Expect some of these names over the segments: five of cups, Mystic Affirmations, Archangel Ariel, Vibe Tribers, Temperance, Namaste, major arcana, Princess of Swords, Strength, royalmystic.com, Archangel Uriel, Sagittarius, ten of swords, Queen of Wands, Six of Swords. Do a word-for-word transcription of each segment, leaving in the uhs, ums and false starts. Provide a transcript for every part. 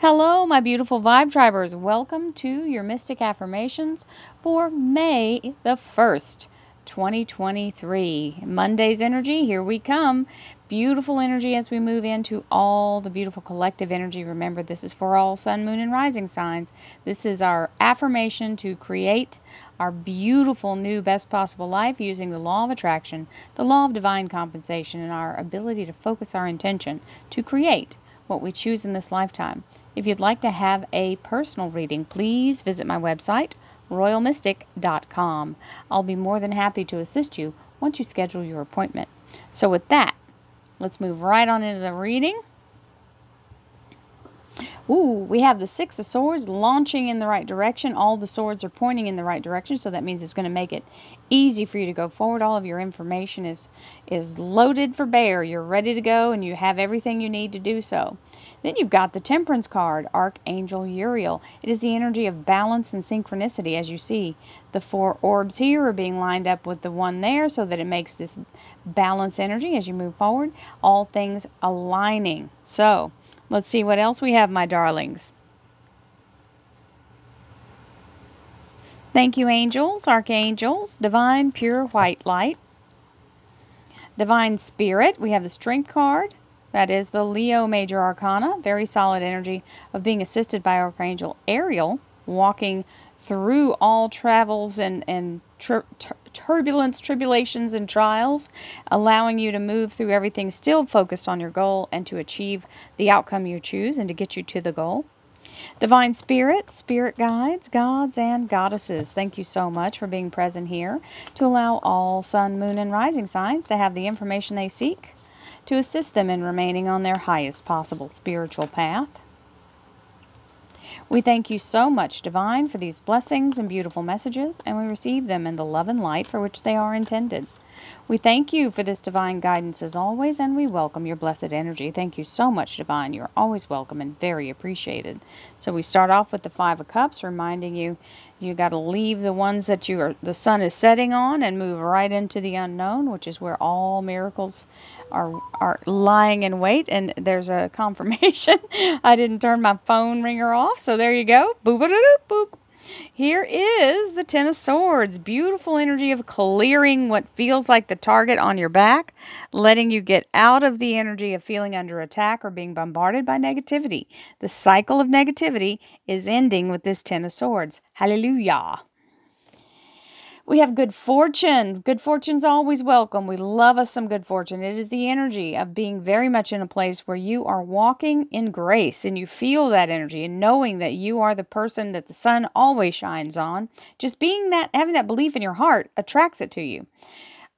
Hello, my beautiful Vibe Tribers. Welcome to your Mystic Affirmations for May the first, twenty twenty-three. Monday's energy, here we come. Beautiful energy as we move into all the beautiful collective energy. Remember, this is for all sun, moon, and rising signs. This is our affirmation to create our beautiful new best possible life using the law of attraction, the law of divine compensation, and our ability to focus our intention to create what we choose in this lifetime. If you'd like to have a personal reading, please visit my website, royal mystic dot com. I'll be more than happy to assist you once you schedule your appointment. So with that, let's move right on into the reading. Ooh, we have the Six of Swords launching in the right direction. All the swords are pointing in the right direction, so that means it's going to make it easy for you to go forward. All of your information is, is loaded for bear. You're ready to go, and you have everything you need to do so. Then you've got the Temperance card, Archangel Uriel. It is the energy of balance and synchronicity. As you see, the four orbs here are being lined up with the one there, so that it makes this balance energy as you move forward. All things aligning. So let's see what else we have, my darlings. Thank you, angels, archangels, divine pure white light, divine spirit. We have the Strength card. That is the Leo major arcana. Very solid energy of being assisted by Archangel Ariel, walking through all travels and, and tur tur turbulence, tribulations, and trials, allowing you to move through everything still focused on your goal and to achieve the outcome you choose and to get you to the goal. Divine Spirit, Spirit Guides, Gods, and Goddesses, thank you so much for being present here to allow all sun, moon, and rising signs to have the information they seek to assist them in remaining on their highest possible spiritual path. We thank you so much, Divine, for these blessings and beautiful messages, and we receive them in the love and light for which they are intended. We thank you for this divine guidance as always, and we welcome your blessed energy. Thank you so much, Divine. You are always welcome and very appreciated. So we start off with the Five of Cups, reminding you you got to leave the ones that you are, the sun is setting on, and move right into the unknown, which is where all miracles are are lying in wait. And there's a confirmation. I didn't turn my phone ringer off, so there you go. Boop a doop boop. Here is the Ten of Swords, beautiful energy of clearing what feels like the target on your back, letting you get out of the energy of feeling under attack or being bombarded by negativity. The cycle of negativity is ending with this Ten of Swords. Hallelujah. We have good fortune. Good fortune's always welcome. We love us some good fortune. It is the energy of being very much in a place where you are walking in grace and you feel that energy and knowing that you are the person that the sun always shines on. Just being that, having that belief in your heart attracts it to you.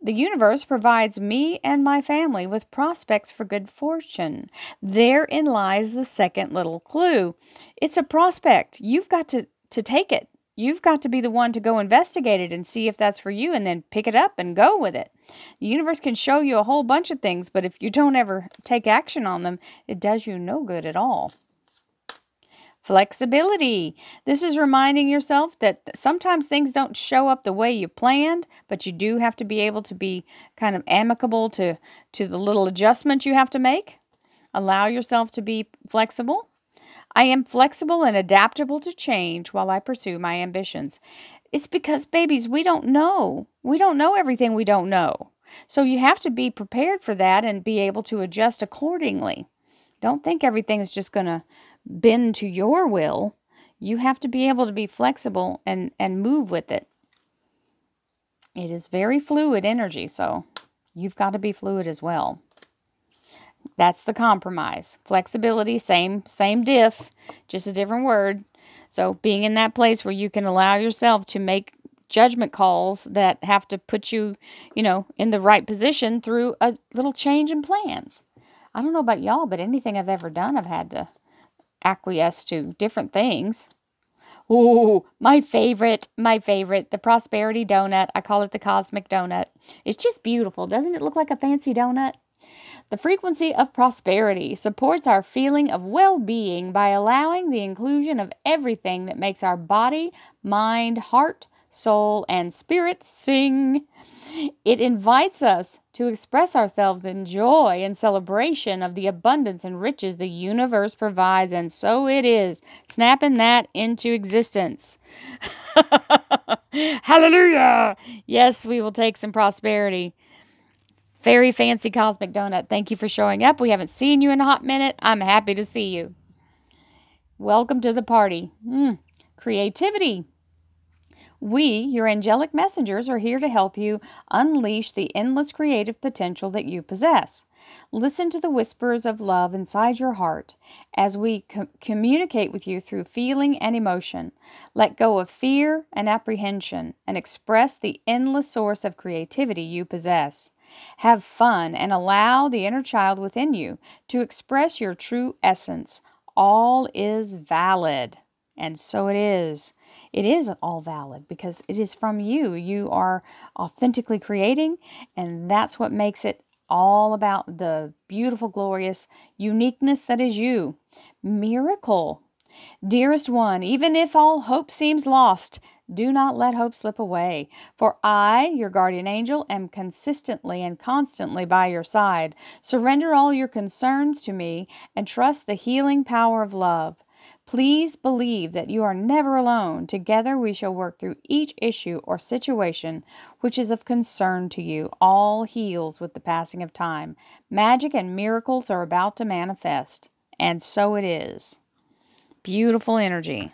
The universe provides me and my family with prospects for good fortune. Therein lies the second little clue. It's a prospect. You've got to, to take it. You've got to be the one to go investigate it and see if that's for you, and then pick it up and go with it. The universe can show you a whole bunch of things, but if you don't ever take action on them, it does you no good at all. Flexibility. This is reminding yourself that sometimes things don't show up the way you planned, but you do have to be able to be kind of amicable to, to the little adjustments you have to make. Allow yourself to be flexible. I am flexible and adaptable to change while I pursue my ambitions. It's because, babies, we don't know. We don't know everything we don't know. So you have to be prepared for that and be able to adjust accordingly. Don't think everything is just going to bend to your will. You have to be able to be flexible and, and move with it. It is very fluid energy, so you've got to be fluid as well. That's the compromise. Flexibility, same, same diff, just a different word. So being in that place where you can allow yourself to make judgment calls that have to put you, you know, in the right position through a little change in plans. I don't know about y'all, but anything I've ever done, I've had to acquiesce to different things. Ooh, my favorite, my favorite, the prosperity donut. I call it the cosmic donut. It's just beautiful. Doesn't it look like a fancy donut? The frequency of prosperity supports our feeling of well-being by allowing the inclusion of everything that makes our body, mind, heart, soul, and spirit sing. It invites us to express ourselves in joy and celebration of the abundance and riches the universe provides. And so it is, snapping that into existence. Hallelujah! Yes, we will take some prosperity. Fairy Fancy Cosmic Donut, thank you for showing up. We haven't seen you in a hot minute. I'm happy to see you. Welcome to the party. Mm, creativity. We, your angelic messengers, are here to help you unleash the endless creative potential that you possess. Listen to the whispers of love inside your heart as we com- communicate with you through feeling and emotion. Let go of fear and apprehension and express the endless source of creativity you possess. Have fun and allow the inner child within you to express your true essence. All is valid. And so it is. It is all valid because it is from you. You are authentically creating, and that's what makes it all about the beautiful, glorious uniqueness that is you. Miracle. Dearest one, even if all hope seems lost, do not let hope slip away. For I, your guardian angel, am consistently and constantly by your side. Surrender all your concerns to me and trust the healing power of love. Please believe that you are never alone. Together we shall work through each issue or situation which is of concern to you. All heals with the passing of time. Magic and miracles are about to manifest. And so it is. Beautiful energy.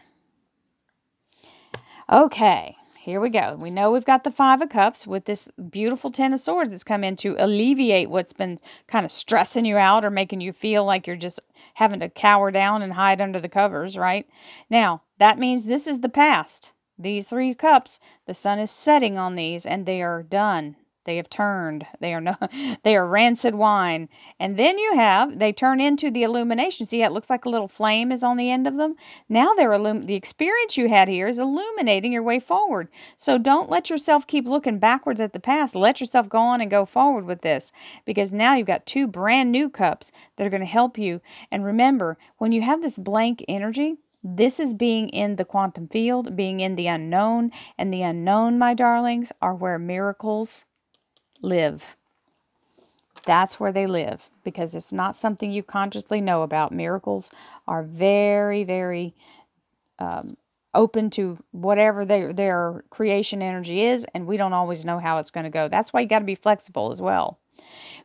Okay, here we go. We know we've got the Five of Cups with this beautiful Ten of Swords that's come in to alleviate what's been kind of stressing you out or making you feel like you're just having to cower down and hide under the covers, right? Now, that means this is the past. These three cups, the sun is setting on these and they are done. They have turned. They are no, they are rancid wine. And then you have, they turn into the illumination. See, it looks like a little flame is on the end of them. Now they're illum- the experience you had here is illuminating your way forward. So don't let yourself keep looking backwards at the past. Let yourself go on and go forward with this, because now you've got two brand new cups that are going to help you. And remember, when you have this blank energy, this is being in the quantum field, being in the unknown, and the unknown, my darlings, are where miracles live. That's where they live, because it's not something you consciously know about. Miracles are very, very um, open to whatever their, their creation energy is, and we don't always know how it's going to go. That's why you got to be flexible as well.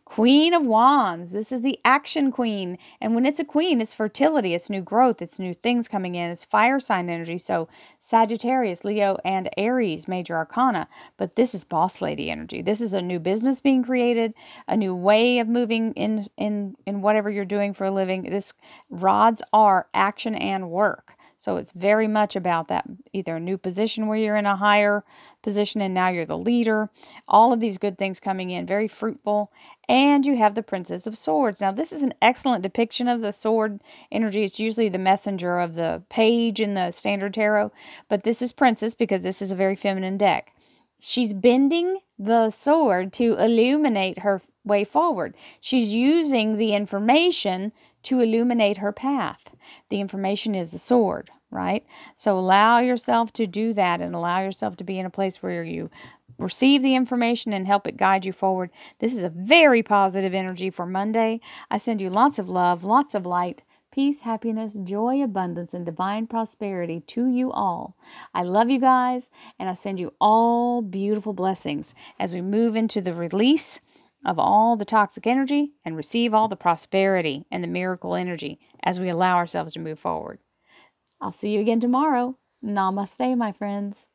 Queen of Wands. This is the action queen. And when it's a queen, it's fertility, it's new growth, it's new things coming in, it's fire sign energy. So Sagittarius, Leo, and Aries, major arcana. But this is boss lady energy. This is a new business being created, a new way of moving in, in, in whatever you're doing for a living. This rods are action and work. So it's very much about that, either a new position where you're in a higher position and now you're the leader. All of these good things coming in, very fruitful. And you have the Princess of Swords. Now this is an excellent depiction of the sword energy. It's usually the messenger of the page in the standard tarot. But this is Princess because this is a very feminine deck. She's bending the sword to illuminate her way forward. She's using the information to illuminate her path. The information is the sword, right? So allow yourself to do that and allow yourself to be in a place where you receive the information and help it guide you forward. This is a very positive energy for Monday. I send you lots of love, lots of light, peace, happiness, joy, abundance, and divine prosperity to you all. I love you guys, and I send you all beautiful blessings as we move into the release of all the toxic energy and receive all the prosperity and the miracle energy as we allow ourselves to move forward. I'll see you again tomorrow. Namaste, my friends.